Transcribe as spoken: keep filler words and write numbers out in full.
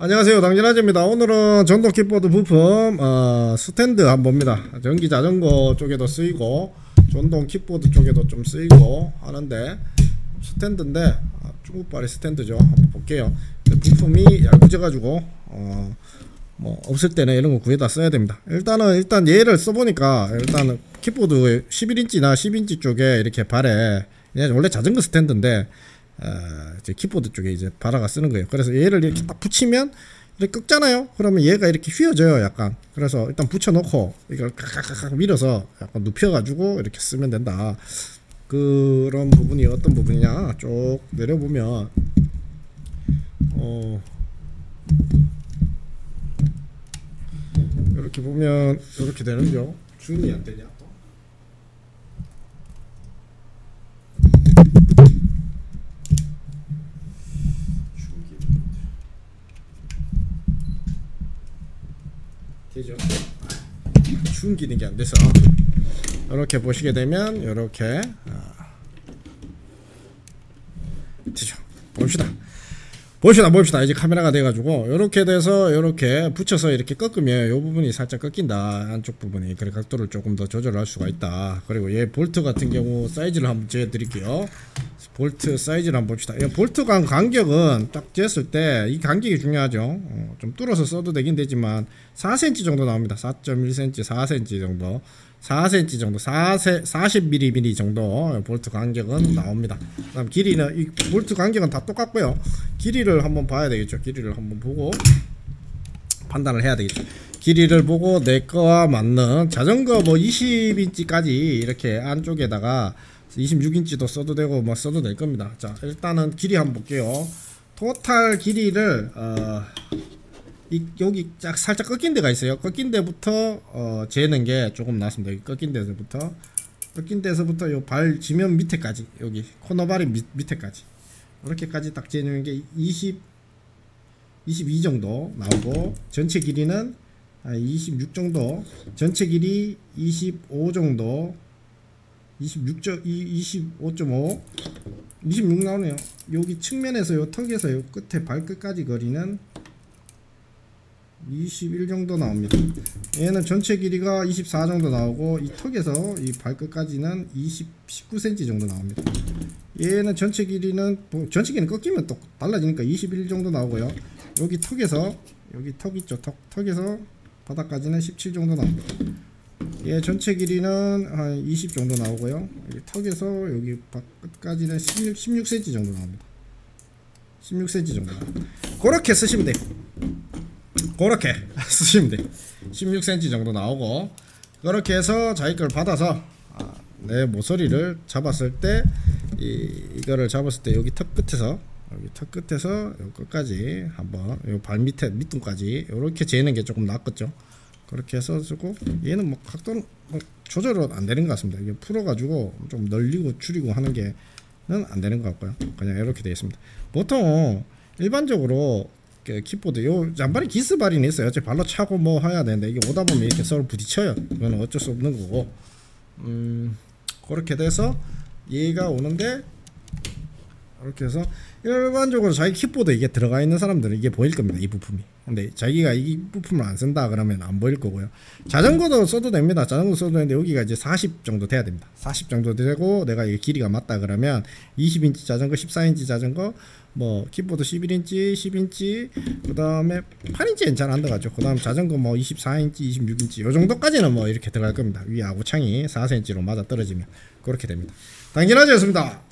안녕하세요, 당진아재입니다. 오늘은 전동 킥보드 부품 어, 스탠드 한번입니다. 전기 자전거 쪽에도 쓰이고 전동 킥보드 쪽에도 좀 쓰이고 하는데 스탠드인데 아, 중국발의 스탠드죠. 한번 볼게요. 부품이 얇아져가지고 어, 뭐 없을 때는 이런 거 구해다 써야 됩니다. 일단은 일단 얘를 써보니까 일단 킥보드 십일 인치나 십 인치 쪽에 이렇게 발에 원래 자전거 스탠드인데 아, 이제 킥보드 쪽에 이제 바라가 쓰는 거예요. 그래서 얘를 이렇게 딱 붙이면 이렇게 꺾잖아요. 그러면 얘가 이렇게 휘어져요, 약간. 그래서 일단 붙여놓고 이걸 깍깍깍 밀어서 약간 눕혀가지고 이렇게 쓰면 된다. 그런 부분이 어떤 부분이냐, 쭉 내려보면 어 이렇게 보면 이렇게 되는겨. 줌이 안 되냐? 되죠? 숨기는 게 안 돼서 이렇게 보시게 되면 이렇게 되죠. 봅시다. 봅시다. 봅시다. 이제 카메라가 돼가지고 이렇게 돼서 이렇게 붙여서 이렇게 꺾으면 이 부분이 살짝 꺾인다. 한쪽 부분이. 그래 각도를 조금 더 조절할 수가 있다. 그리고 얘 볼트 같은 경우 사이즈를 한번 재드릴게요. 볼트 사이즈를 한번 봅시다. 이 볼트 간 간격은 딱 쟀을 때 이 간격이 중요하죠. 어, 좀 뚫어서 써도 되긴 되지만 사 센티미터 정도 나옵니다. 사 점 일 센티미터, 사 센티미터 정도, 사 센티미터 정도, 사십 밀리미터 정도 볼트 간격은 나옵니다. 그다음 길이는 이 볼트 간격은 다 똑같고요. 길이를 한번 봐야 되겠죠. 길이를 한번 보고 판단을 해야 되겠죠. 길이를 보고 내 거와 맞는 자전거 뭐 이십 인치까지 이렇게 안쪽에다가 이십육 인치도 써도 되고 뭐 써도 될 겁니다. 자, 일단은 길이 한번 볼게요. 토탈 길이를 어, 이, 여기 쫙 살짝 꺾인 데가 있어요. 꺾인 데부터 어, 재는 게 조금 낫습니다. 여기 꺾인 데서부터 꺾인 데서부터 요 발 지면 밑에까지 여기 코너발이 밑, 밑에까지 이렇게까지 딱 재는 게 이십, 이십이 정도 나오고 전체 길이는 이십육 정도, 전체 길이 이십오 정도. 이십육 점 이십오 점 오 이십육 나오네요. 여기 측면에서 요 턱에서 요 끝에 발끝까지 거리는 이십일 정도 나옵니다. 얘는 전체 길이가 이십사 정도 나오고 이 턱에서 이 발끝까지는 이십, 십구 센티미터 정도 나옵니다. 얘는 전체 길이는 전체 길이는 꺾이면 또 달라지니까 이십일 정도 나오고요. 여기 턱에서 여기 턱 있죠. 턱, 턱에서 바닥까지는 십칠 정도 나옵니다. 예, 전체 길이는 한 이십 정도 나오고요. 여기 턱에서 여기 끝까지는 십육, 십육 센티미터 정도 나옵니다. 십육 센티미터 정도. 그렇게 쓰시면 돼요. 그렇게 쓰시면 돼요. 십육 센티미터 정도 나오고 그렇게 해서 자기 걸 받아서 아, 내 모서리를 잡았을 때 이, 이거를 잡았을 때 여기 턱 끝에서 여기 턱 끝에서 여기 끝까지 한번 요 발 밑에 밑둥까지 이렇게 재는 게 조금 낫겠죠. 그렇게 해서 쓰고 얘는 뭐 각도는 뭐 조절은 안 되는 것 같습니다. 이게 풀어가지고 좀 늘리고 줄이고 하는 게는 안 되는 것 같고요. 그냥 이렇게 되어 있습니다. 보통 일반적으로 킥보드 요 잔발이 기스발이 있어요. 제 발로 차고 뭐 해야 되는데 이게 오다 보면 이렇게 서로 부딪혀요. 이건 어쩔 수 없는 거고 음 그렇게 돼서 얘가 오는데 이렇게 해서 일반적으로 자기 킥보드 이게 들어가 있는 사람들은 이게 보일 겁니다. 이 부품이. 근데 자기가 이 부품을 안 쓴다 그러면 안 보일 거고요. 자전거도 써도 됩니다. 자전거 써도 되는데 여기가 이제 사십 정도 돼야 됩니다. 사십 정도 되고 내가 이게 길이가 맞다 그러면 이십 인치 자전거, 십사 인치 자전거, 뭐 킥보드 십일 인치, 십 인치, 그 다음에 팔 인치는 잘 안 들어가죠. 그 다음 자전거 뭐 이십사 인치, 이십육 인치 요 정도까지는 뭐 이렇게 들어갈 겁니다. 위에 아구창이 사 센티미터로 맞아 떨어지면 그렇게 됩니다. 당진아재였습니다.